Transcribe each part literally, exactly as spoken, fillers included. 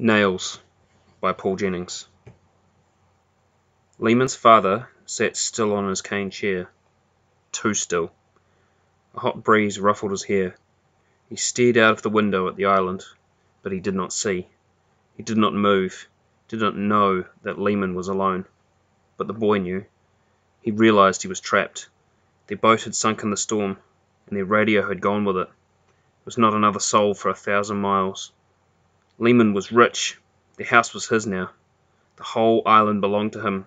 Nails by Paul Jennings. Lehman's father sat still on his cane chair. Too still. A hot breeze ruffled his hair. He stared out of the window at the island, but he did not see. He did not move, did not know that Lehman was alone. But the boy knew. He realized he was trapped. Their boat had sunk in the storm, and their radio had gone with it. There was not another soul for a thousand miles. Lehman was rich. The house was his now. The whole island belonged to him.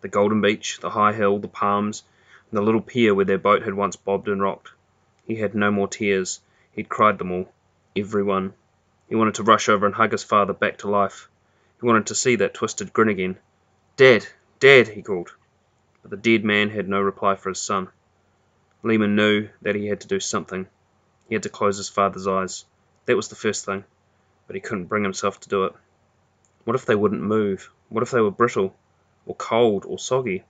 The golden beach, the high hill, the palms, and the little pier where their boat had once bobbed and rocked. He had no more tears. He'd cried them all. Every one. He wanted to rush over and hug his father back to life. He wanted to see that twisted grin again. "Dad! Dad!" he called. But the dead man had no reply for his son. Lehman knew that he had to do something. He had to close his father's eyes. That was the first thing. But he couldn't bring himself to do it. What if they wouldn't move? What if they were brittle, or cold, or soggy?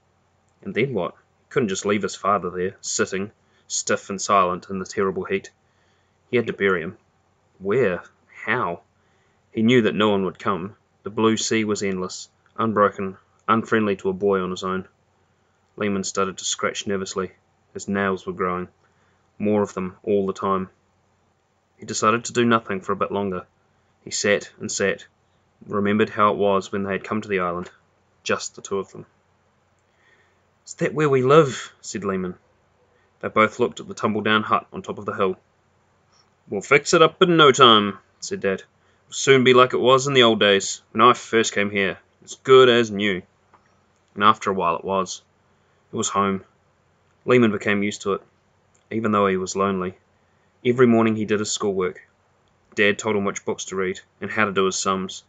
And then what? He couldn't just leave his father there, sitting, stiff and silent in the terrible heat. He had to bury him. Where? How? He knew that no one would come. The blue sea was endless, unbroken, unfriendly to a boy on his own. Lehman started to scratch nervously. His nails were growing. More of them all the time. He decided to do nothing for a bit longer. He sat and sat, remembered how it was when they had come to the island, just the two of them. "Is that where we live?" said Lehman. They both looked at the tumble-down hut on top of the hill. "We'll fix it up in no time," said Dad. "It'll soon be like it was in the old days, when I first came here, as good as new." And after a while it was. It was home. Lehman became used to it, even though he was lonely. Every morning he did his schoolwork. Dad told him which books to read, and how to do his sums.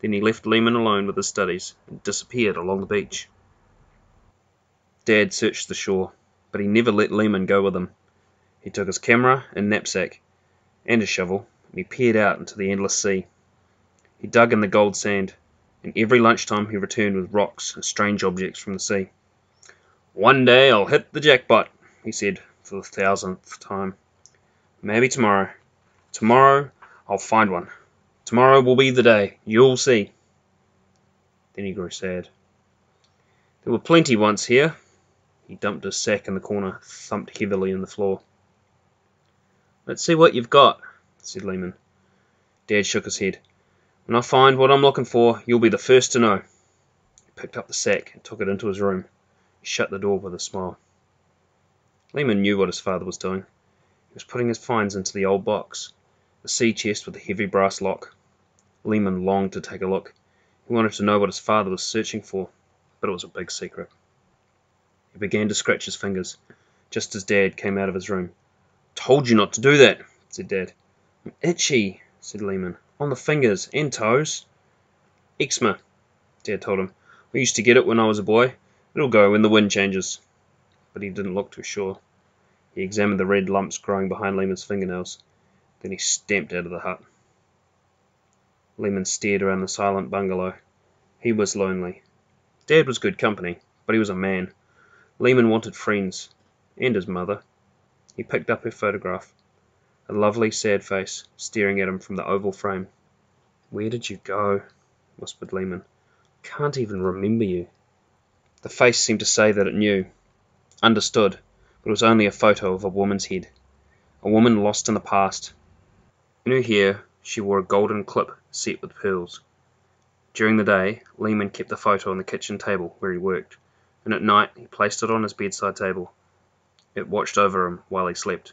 Then he left Lehman alone with his studies, and disappeared along the beach. Dad searched the shore, but he never let Lehman go with him. He took his camera and knapsack, and his shovel, and he peered out into the endless sea. He dug in the gold sand, and every lunchtime he returned with rocks and strange objects from the sea. "One day I'll hit the jackpot," he said for the thousandth time. "Maybe tomorrow. Tomorrow I'll find one. Tomorrow will be the day. You'll see." Then he grew sad. "There were plenty once here." He dumped his sack in the corner, thumped heavily in the floor. "Let's see what you've got," said Lehman. Dad shook his head. "When I find what I'm looking for, you'll be the first to know." He picked up the sack and took it into his room. He shut the door with a smile. Lehman knew what his father was doing. He was putting his finds into the old box. The sea chest with the heavy brass lock. Lehman longed to take a look. He wanted to know what his father was searching for, but it was a big secret. He began to scratch his fingers, just as Dad came out of his room. "Told you not to do that," said Dad. "I'm itchy," said Lehman, "on the fingers and toes." "Eczema," Dad told him. "We used to get it when I was a boy. It'll go when the wind changes." But he didn't look too sure. He examined the red lumps growing behind Lehman's fingernails. Then he stamped out of the hut. Lehman stared around the silent bungalow. He was lonely. Dad was good company, but he was a man. Lehman wanted friends, and his mother. He picked up her photograph. A lovely, sad face, staring at him from the oval frame. "Where did you go?" whispered Lehman. "I can't even remember you." The face seemed to say that it knew, understood, but it was only a photo of a woman's head. A woman lost in the past. In her hair, she wore a golden clip set with pearls. During the day, Lehman kept the photo on the kitchen table where he worked, and at night he placed it on his bedside table. It watched over him while he slept.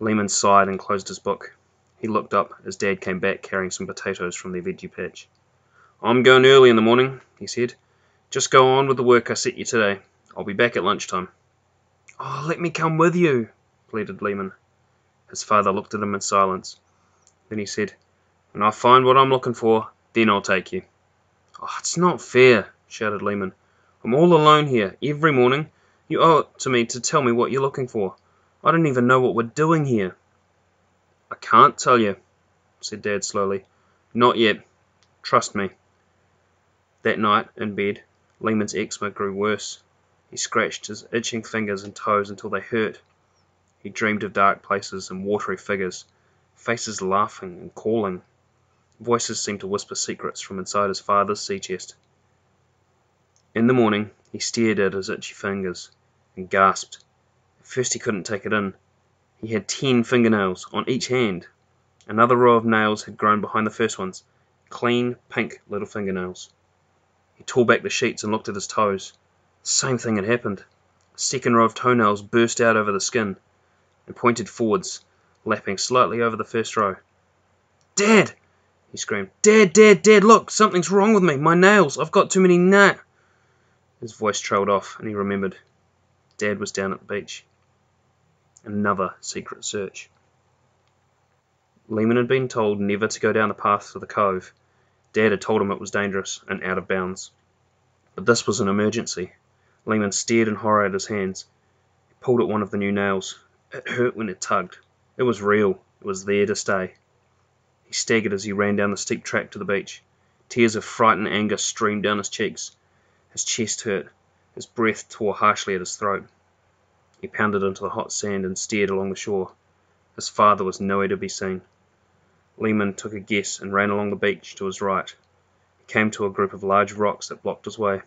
Lehman sighed and closed his book. He looked up as Dad came back carrying some potatoes from their veggie patch. "I'm going early in the morning," he said. "Just go on with the work I set you today. I'll be back at lunchtime." "Oh, let me come with you," pleaded Lehman. His father looked at him in silence. Then he said, "When I find what I'm looking for, then I'll take you." "Oh, it's not fair," shouted Lehman. "I'm all alone here, every morning. You owe it to me to tell me what you're looking for. I don't even know what we're doing here." "I can't tell you," said Dad slowly. "Not yet. Trust me." That night, in bed, Lehman's eczema grew worse. He scratched his itching fingers and toes until they hurt. He dreamed of dark places and watery figures, faces laughing and calling. Voices seemed to whisper secrets from inside his father's sea-chest. In the morning, he stared at his itchy fingers and gasped. At first he couldn't take it in. He had ten fingernails on each hand. Another row of nails had grown behind the first ones, clean, pink little fingernails. He tore back the sheets and looked at his toes. The same thing had happened. A second row of toenails burst out over the skin and pointed forwards, lapping slightly over the first row. "Dad!" he screamed. "Dad, Dad, Dad, look! Something's wrong with me! My nails! I've got too many na—" His voice trailed off, and he remembered. Dad was down at the beach. Another secret search. Lehman had been told never to go down the path to the cove. Dad had told him it was dangerous and out of bounds. But this was an emergency. Lehman stared in horror at his hands. He pulled at one of the new nails. It hurt when it tugged. It was real. It was there to stay. He staggered as he ran down the steep track to the beach. Tears of fright and anger streamed down his cheeks. His chest hurt. His breath tore harshly at his throat. He pounded into the hot sand and stared along the shore. His father was nowhere to be seen. Lehman took a guess and ran along the beach to his right. He came to a group of large rocks that blocked his way.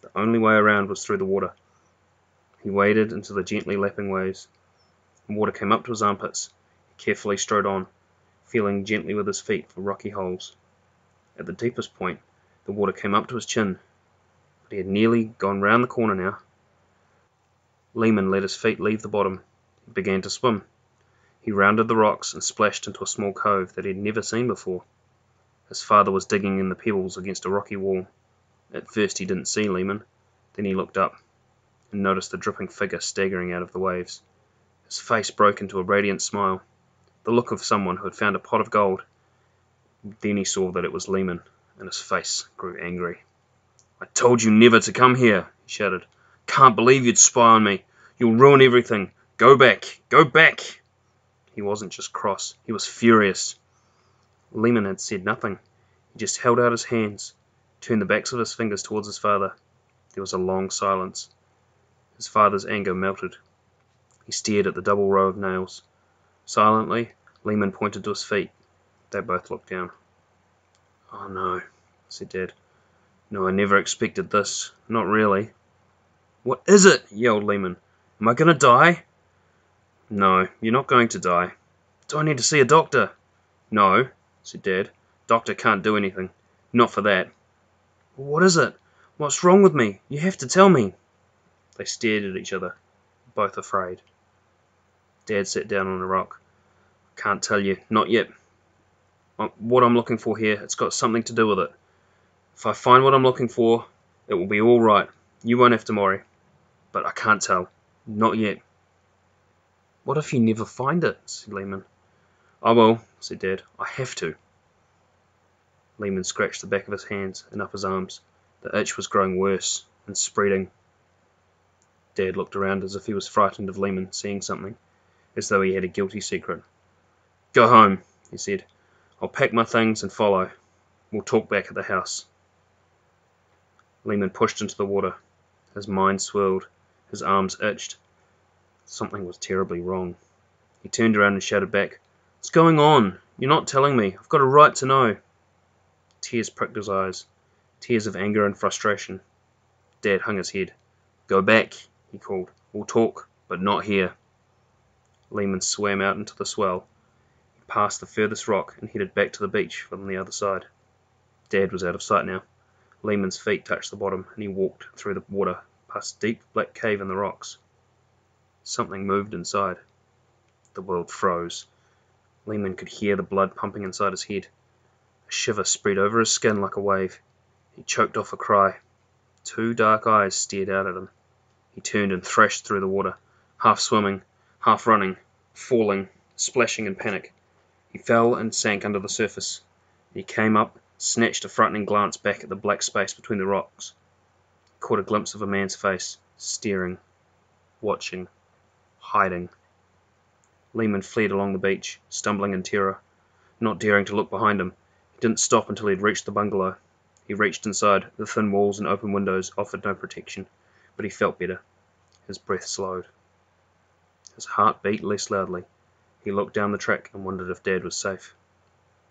The only way around was through the water. He waded into the gently lapping waves. The water came up to his armpits. He carefully strode on, feeling gently with his feet for rocky holes. At the deepest point, the water came up to his chin. But he had nearly gone round the corner now. Lehman let his feet leave the bottom. He began to swim. He rounded the rocks and splashed into a small cove that he had never seen before. His father was digging in the pebbles against a rocky wall. At first he didn't see Lehman. Then he looked up and noticed the dripping figure staggering out of the waves. His face broke into a radiant smile, the look of someone who had found a pot of gold. Then he saw that it was Lehman, and his face grew angry. "I told you never to come here," he shouted. "Can't believe you'd spy on me. You'll ruin everything. Go back. Go back." He wasn't just cross. He was furious. Lehman had said nothing. He just held out his hands, turned the backs of his fingers towards his father. There was a long silence. His father's anger melted. He stared at the double row of nails. Silently, Lehman pointed to his feet. They both looked down. "Oh no," said Dad. "No, I never expected this. Not really." "What is it?" yelled Lehman. "Am I going to die?" "No, you're not going to die." "Do I need to see a doctor?" "No," said Dad. "Doctor can't do anything. Not for that." "What is it? What's wrong with me? You have to tell me." They stared at each other, both afraid. Dad sat down on a rock. "Can't tell you. Not yet. What I'm looking for here, it's got something to do with it. If I find what I'm looking for, it will be all right. You won't have to worry. But I can't tell. Not yet." "What if you never find it?" said Lehman. "I will," said Dad. "I have to." Lehman scratched the back of his hands and up his arms. The itch was growing worse and spreading. Dad looked around as if he was frightened of Lehman seeing something, as though he had a guilty secret. "Go home," he said. "I'll pack my things and follow. We'll talk back at the house." Lehman pushed into the water. His mind swirled. His arms itched. Something was terribly wrong. He turned around and shouted back, "What's going on? You're not telling me. I've got a right to know." Tears pricked his eyes. Tears of anger and frustration. Dad hung his head. "Go back," he called. "We'll talk, but not here." Lehman swam out into the swell. He passed the furthest rock and headed back to the beach from the other side. Dad was out of sight now. Lehman's feet touched the bottom and he walked through the water past a deep black cave in the rocks. Something moved inside. The world froze. Lehman could hear the blood pumping inside his head. A shiver spread over his skin like a wave. He choked off a cry. Two dark eyes stared out at him. He turned and thrashed through the water, half swimming, half running, falling, splashing in panic. He fell and sank under the surface. He came up, snatched a frightening glance back at the black space between the rocks. He caught a glimpse of a man's face, staring, watching, hiding. Lehman fled along the beach, stumbling in terror, not daring to look behind him. He didn't stop until he had reached the bungalow. He reached inside. The thin walls and open windows offered no protection, but he felt better. His breath slowed. His heart beat less loudly. He looked down the track and wondered if Dad was safe.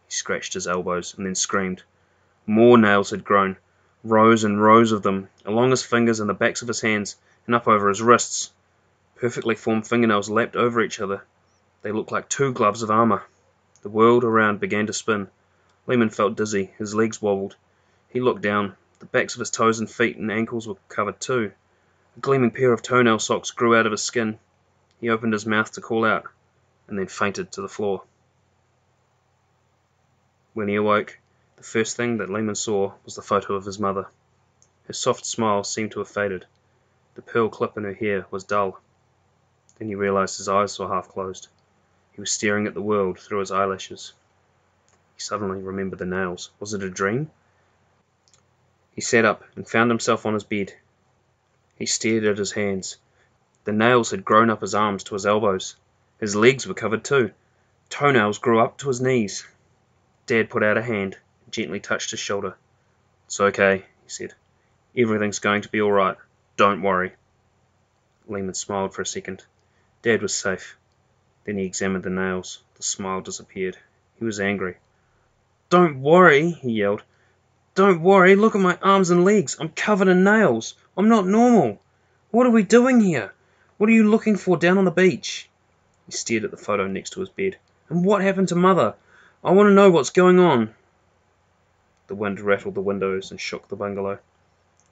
He scratched his elbows and then screamed. More nails had grown, rows and rows of them, along his fingers and the backs of his hands, and up over his wrists. Perfectly formed fingernails lapped over each other. They looked like two gloves of armour. The world around began to spin. Lehman felt dizzy, his legs wobbled. He looked down. The backs of his toes and feet and ankles were covered too. A gleaming pair of toenail socks grew out of his skin. He opened his mouth to call out, and then fainted to the floor. When he awoke, the first thing that Lehman saw was the photo of his mother. Her soft smile seemed to have faded. The pearl clip in her hair was dull. Then he realized his eyes were half closed. He was staring at the world through his eyelashes. He suddenly remembered the nails. Was it a dream? He sat up and found himself on his bed. He stared at his hands. The nails had grown up his arms to his elbows. His legs were covered too. Toenails grew up to his knees. Dad put out a hand and gently touched his shoulder. "It's okay," he said. "Everything's going to be all right. Don't worry." Lehman smiled for a second. Dad was safe. Then he examined the nails. The smile disappeared. He was angry. "Don't worry," he yelled. "Don't worry. Look at my arms and legs. I'm covered in nails. I'm not normal. What are we doing here? What are you looking for down on the beach?" He stared at the photo next to his bed. "And what happened to Mother? I want to know what's going on." The wind rattled the windows and shook the bungalow.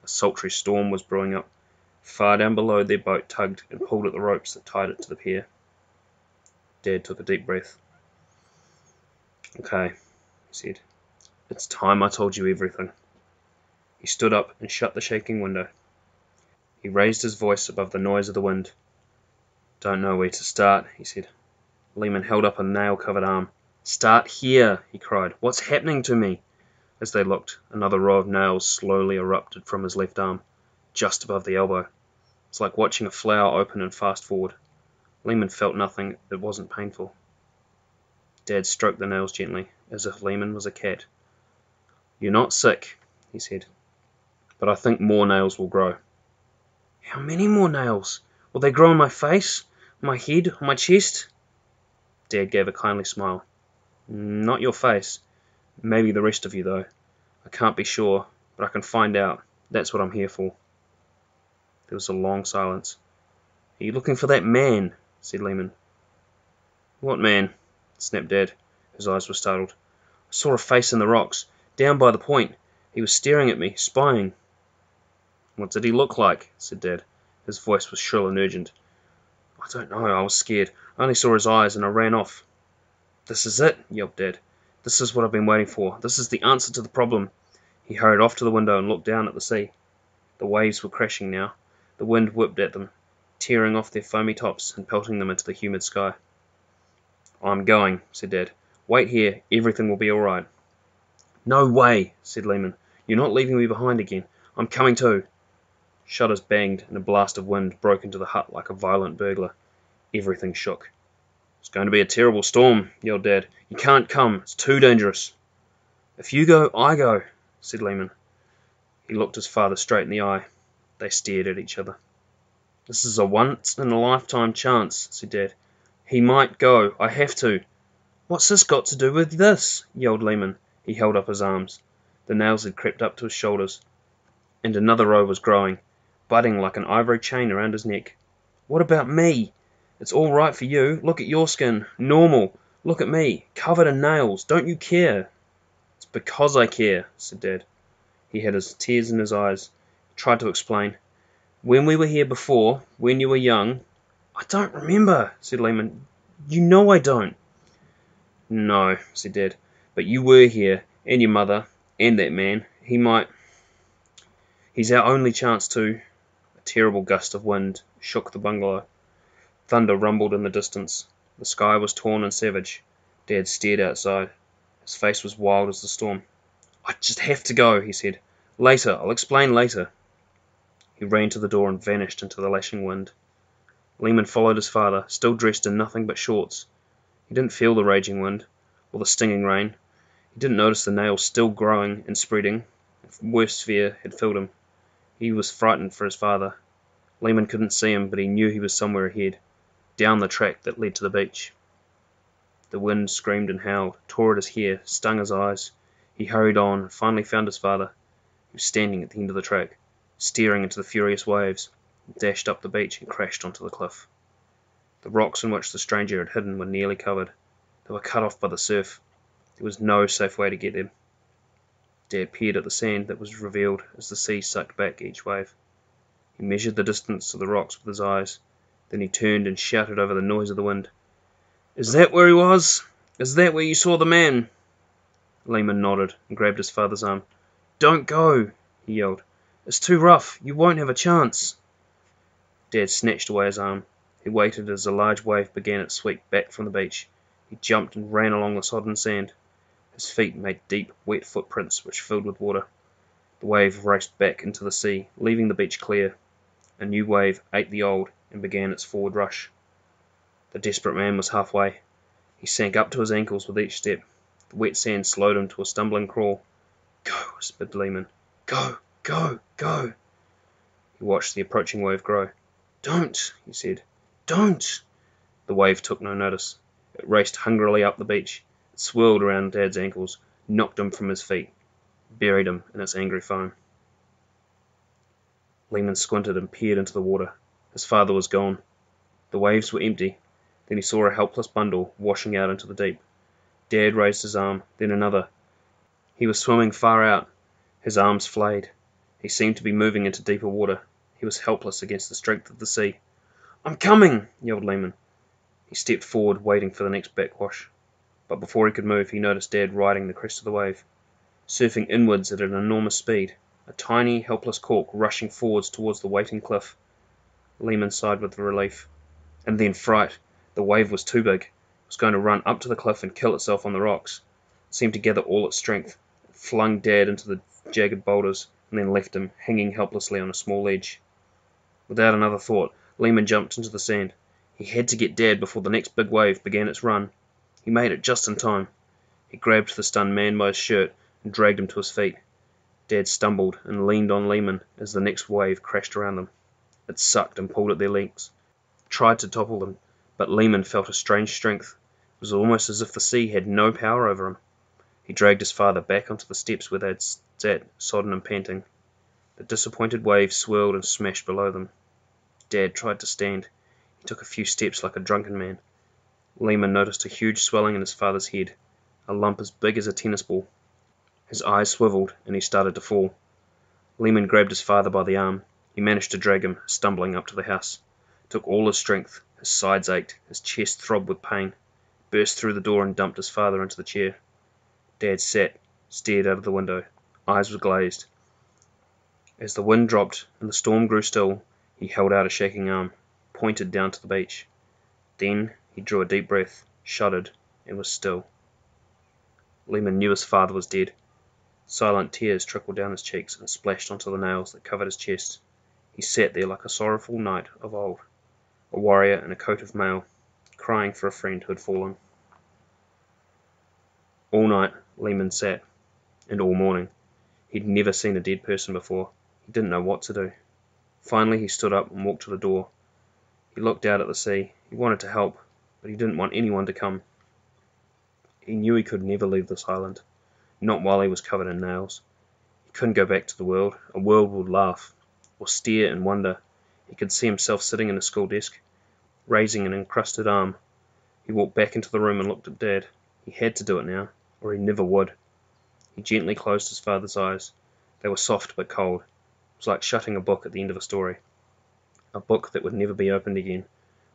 A sultry storm was brewing up. Far down below, their boat tugged and pulled at the ropes that tied it to the pier. Dad took a deep breath. "Okay," he said. "It's time I told you everything." He stood up and shut the shaking window. He raised his voice above the noise of the wind. "Don't know where to start," he said. Lehman held up a nail-covered arm. "Start here," he cried. "What's happening to me?" As they looked, another row of nails slowly erupted from his left arm, just above the elbow. It's like watching a flower open and fast forward. Lehman felt nothing that wasn't painful. Dad stroked the nails gently, as if Lehman was a cat. "You're not sick," he said, "but I think more nails will grow." "How many more nails? Will they grow on my face, my head, my chest?" Dad gave a kindly smile. "Not your face. Maybe the rest of you, though. I can't be sure, but I can find out. That's what I'm here for." There was a long silence. "Are you looking for that man?" said Lehman. "What man?" snapped Dad. His eyes were startled. "I saw a face in the rocks, down by the point. He was staring at me, spying." "What did he look like?" said Dad. His voice was shrill and urgent. "I don't know. I was scared. I only saw his eyes and I ran off." "This is it," yelped Dad. "This is what I've been waiting for. This is the answer to the problem." He hurried off to the window and looked down at the sea. The waves were crashing now. The wind whipped at them, tearing off their foamy tops and pelting them into the humid sky. "I'm going," said Dad. "Wait here. Everything will be all right." "No way," said Lehman. "You're not leaving me behind again. I'm coming too." Shutters banged and a blast of wind broke into the hut like a violent burglar. Everything shook. "It's going to be a terrible storm," yelled Dad. "You can't come. It's too dangerous." "If you go, I go," said Lehman. He looked his father straight in the eye. They stared at each other. "This is a once-in-a-lifetime chance," said Dad. "He might go. I have to." "What's this got to do with this?" yelled Lehman. He held up his arms. The nails had crept up to his shoulders, and another row was growing, budding like an ivory chain around his neck. "What about me? It's all right for you. Look at your skin. Normal. Look at me. Covered in nails. Don't you care?" "It's because I care," said Dad. He had his tears in his eyes. He tried to explain. "When we were here before, when you were young..." "I don't remember," said Lehman. "You know I don't." "No," said Dad. "But you were here, and your mother, and that man. He might... He's our only chance to..." A terrible gust of wind shook the bungalow. Thunder rumbled in the distance. The sky was torn and savage. Dad stared outside. His face was wild as the storm. "I just have to go," he said. "Later. I'll explain later." He ran to the door and vanished into the lashing wind. Lehman followed his father, still dressed in nothing but shorts. He didn't feel the raging wind, or the stinging rain. He didn't notice the nails still growing and spreading. Worse fear had filled him. He was frightened for his father. Lehman couldn't see him, but he knew he was somewhere ahead, down the track that led to the beach. The wind screamed and howled, tore at his hair, stung his eyes. He hurried on, and finally found his father. He was standing at the end of the track, staring into the furious waves, dashed up the beach and crashed onto the cliff. The rocks in which the stranger had hidden were nearly covered. They were cut off by the surf. There was no safe way to get them. Dad peered at the sand that was revealed as the sea sucked back each wave. He measured the distance to the rocks with his eyes. Then he turned and shouted over the noise of the wind. "Is that where he was? Is that where you saw the man?" Lehman nodded and grabbed his father's arm. "Don't go," he yelled. "It's too rough. You won't have a chance." Dad snatched away his arm. He waited as a large wave began its sweep back from the beach. He jumped and ran along the sodden sand. His feet made deep, wet footprints which filled with water. The wave raced back into the sea, leaving the beach clear. A new wave ate the old and began its forward rush. The desperate man was halfway. He sank up to his ankles with each step. The wet sand slowed him to a stumbling crawl. "Go," whispered Lehman. "Go, go, go." He watched the approaching wave grow. "Don't," he said. "Don't." The wave took no notice. It raced hungrily up the beach. It swirled around Dad's ankles, knocked him from his feet, buried him in its angry foam. Lehman squinted and peered into the water. His father was gone. The waves were empty. Then he saw a helpless bundle washing out into the deep. Dad raised his arm, then another. He was swimming far out. His arms flayed. He seemed to be moving into deeper water. He was helpless against the strength of the sea. "I'm coming!" yelled Lehman. He stepped forward, waiting for the next backwash. But before he could move, he noticed Dad riding the crest of the wave, surfing inwards at an enormous speed, a tiny, helpless cork rushing forwards towards the waiting cliff. Lehman sighed with relief. And then fright. The wave was too big. It was going to run up to the cliff and kill itself on the rocks. It seemed to gather all its strength. It flung Dad into the jagged boulders and then left him, hanging helplessly on a small edge. Without another thought, Lehman jumped into the sand. He had to get Dad before the next big wave began its run. He made it just in time. He grabbed the stunned man by his shirt and dragged him to his feet. Dad stumbled and leaned on Lehman as the next wave crashed around them. It sucked and pulled at their legs. It tried to topple them, but Lehman felt a strange strength. It was almost as if the sea had no power over him. He dragged his father back onto the steps where they had sat, sodden and panting. The disappointed waves swirled and smashed below them. Dad tried to stand. He took a few steps like a drunken man. Lehman noticed a huge swelling in his father's head, a lump as big as a tennis ball. His eyes swiveled and he started to fall. Lehman grabbed his father by the arm. He managed to drag him, stumbling up to the house. It took all his strength. His sides ached, his chest throbbed with pain. He burst through the door and dumped his father into the chair. Dad sat, stared out of the window. Eyes were glazed. As the wind dropped and the storm grew still, he held out a shaking arm, pointed down to the beach. Then he drew a deep breath, shuddered, and was still. Lehman knew his father was dead. Silent tears trickled down his cheeks and splashed onto the nails that covered his chest. He sat there like a sorrowful knight of old, a warrior in a coat of mail, crying for a friend who had fallen. All night Lehman sat, and all morning. He'd never seen a dead person before. He didn't know what to do. Finally he stood up and walked to the door. He looked out at the sea. He wanted to help, but he didn't want anyone to come. He knew he could never leave this island, not while he was covered in nails. He couldn't go back to the world. A world would laugh, or stare and wonder. He could see himself sitting in a school desk, raising an encrusted arm. He walked back into the room and looked at Dad. He had to do it now, or he never would. He gently closed his father's eyes. They were soft but cold. It was like shutting a book at the end of a story. A book that would never be opened again,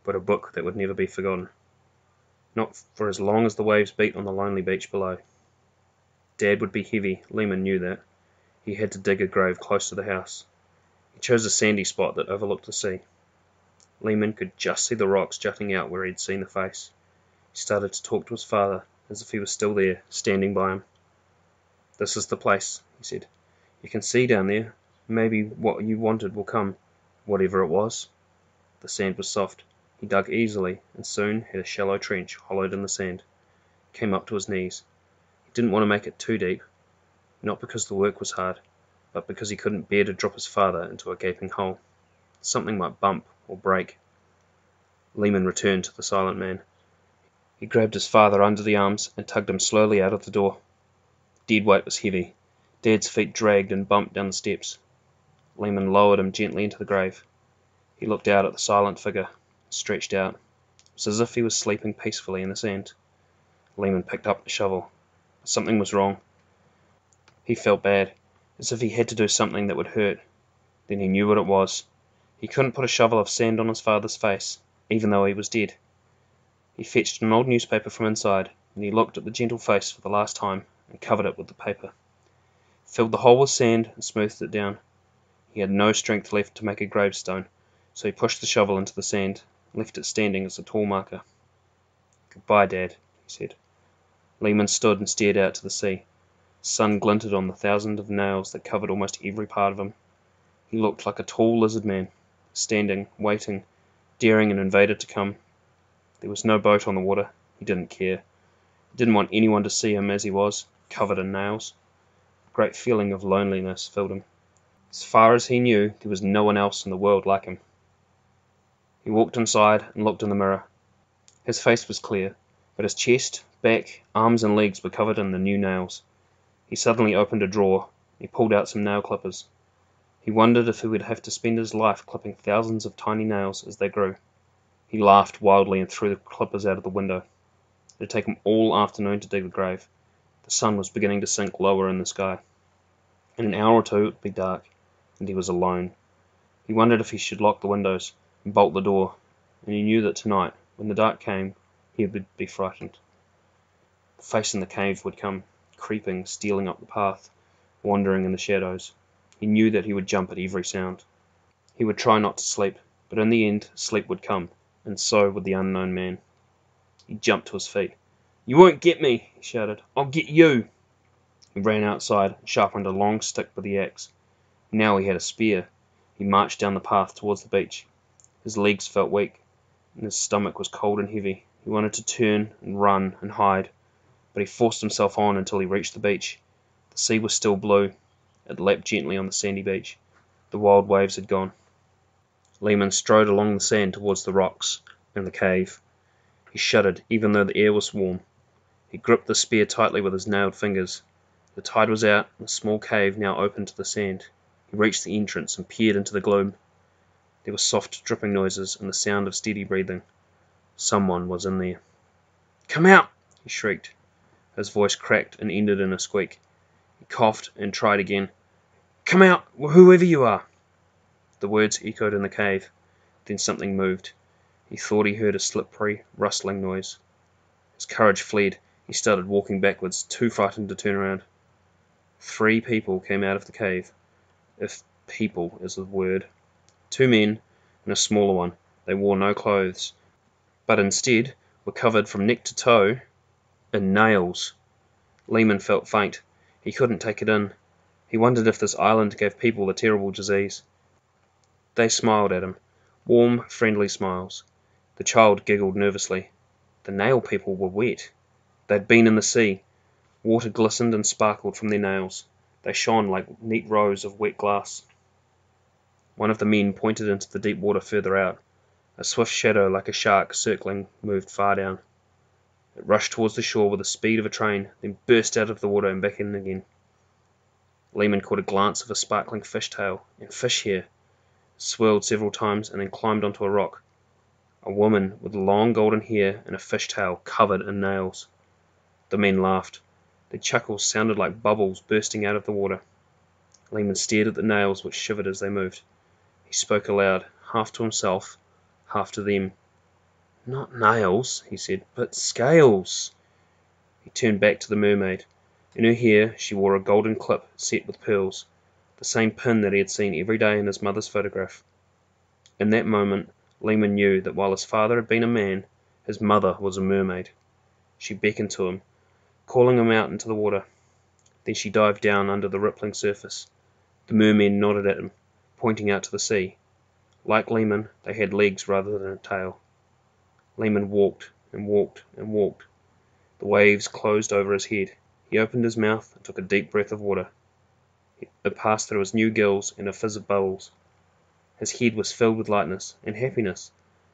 but a book that would never be forgotten. Not for as long as the waves beat on the lonely beach below. Dad would be heavy, Lehman knew that. He had to dig a grave close to the house. He chose a sandy spot that overlooked the sea. Lehman could just see the rocks jutting out where he'd seen the face. He started to talk to his father, as if he was still there, standing by him. "This is the place," he said. "You can see down there. Maybe what you wanted will come, whatever it was." The sand was soft. He dug easily, and soon had a shallow trench hollowed in the sand. It came up to his knees. He didn't want to make it too deep, not because the work was hard, but because he couldn't bear to drop his father into a gaping hole. Something might bump or break. Lehman returned to the silent man. He grabbed his father under the arms and tugged him slowly out of the door. Dead weight was heavy. Dad's feet dragged and bumped down the steps. Lehman lowered him gently into the grave. He looked out at the silent figure, stretched out. It was as if he was sleeping peacefully in the sand. Lehman picked up the shovel. Something was wrong. He felt bad, as if he had to do something that would hurt. Then he knew what it was. He couldn't put a shovel of sand on his father's face, even though he was dead. He fetched an old newspaper from inside, and he looked at the gentle face for the last time and covered it with the paper. Filled the hole with sand and smoothed it down. He had no strength left to make a gravestone, so he pushed the shovel into the sand and left it standing as a tall marker. "Goodbye, Dad," he said. Lehman stood and stared out to the sea. The sun glinted on the thousand of nails that covered almost every part of him. He looked like a tall lizard man, standing, waiting, daring an invader to come. There was no boat on the water. He didn't care. He didn't want anyone to see him as he was, covered in nails. A great feeling of loneliness filled him. As far as he knew, there was no one else in the world like him. He walked inside and looked in the mirror. His face was clear, but his chest, back, arms and legs were covered in the new nails. He suddenly opened a drawer. He pulled out some nail clippers. He wondered if he would have to spend his life clipping thousands of tiny nails as they grew. He laughed wildly and threw the clippers out of the window. It would take him all afternoon to dig the grave. The sun was beginning to sink lower in the sky. In an hour or two it would be dark, and he was alone. He wondered if he should lock the windows and bolt the door, and he knew that tonight, when the dark came, he would be frightened. The face in the cave would come, creeping, stealing up the path, wandering in the shadows. He knew that he would jump at every sound. He would try not to sleep, but in the end sleep would come, and so would the unknown man. He jumped to his feet. "You won't get me," he shouted. "I'll get you." He ran outside and sharpened a long stick with the axe. Now he had a spear. He marched down the path towards the beach. His legs felt weak, and his stomach was cold and heavy. He wanted to turn and run and hide, but he forced himself on until he reached the beach. The sea was still blue. It lapped gently on the sandy beach. The wild waves had gone. Lehman strode along the sand towards the rocks and the cave. He shuddered, even though the air was warm. He gripped the spear tightly with his nailed fingers. The tide was out, and the small cave now opened to the sand. He reached the entrance and peered into the gloom. There were soft dripping noises and the sound of steady breathing. Someone was in there. "Come out!" he shrieked. His voice cracked and ended in a squeak. He coughed and tried again. "Come out, whoever you are!" The words echoed in the cave. Then something moved. He thought he heard a slippery, rustling noise. His courage fled. He started walking backwards, too frightened to turn around. Three people came out of the cave. If people is the word. Two men and a smaller one. They wore no clothes, but instead were covered from neck to toe in nails. Lehman felt faint. He couldn't take it in. He wondered if this island gave people the terrible disease. They smiled at him, warm, friendly smiles. The child giggled nervously. The nail people were wet. They'd been in the sea. Water glistened and sparkled from their nails. They shone like neat rows of wet glass. One of the men pointed into the deep water further out. A swift shadow like a shark circling moved far down. It rushed towards the shore with the speed of a train, then burst out of the water and back in again. Lehman caught a glance of a sparkling fishtail and fish hair. Swirled several times and then climbed onto a rock. A woman with long golden hair and a fishtail covered in nails. The men laughed. Their chuckles sounded like bubbles bursting out of the water. Lehman stared at the nails which shivered as they moved. He spoke aloud, half to himself, half to them. "Not nails," he said, "but scales." He turned back to the mermaid. In her hair she wore a golden clip set with pearls. The same pin that he had seen every day in his mother's photograph. In that moment, Lehman knew that while his father had been a man, his mother was a mermaid. She beckoned to him, calling him out into the water. Then she dived down under the rippling surface. The mermen nodded at him, pointing out to the sea. Like Lehman, they had legs rather than a tail. Lehman walked and walked and walked. The waves closed over his head. He opened his mouth and took a deep breath of water. It passed through his new gills and a fizz of bubbles. His head was filled with lightness and happiness.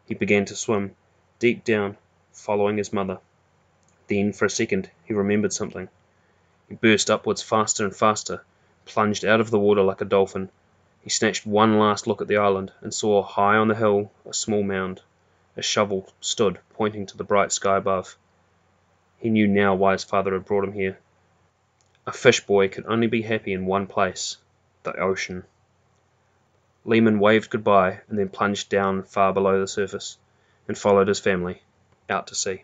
He began to swim, deep down, following his mother. Then, for a second, he remembered something. He burst upwards faster and faster, plunged out of the water like a dolphin. He snatched one last look at the island and saw, high on the hill, a small mound. A shovel stood, pointing to the bright sky above. He knew now why his father had brought him here. A fish boy could only be happy in one place, the ocean. Lehman waved goodbye and then plunged down far below the surface and followed his family out to sea.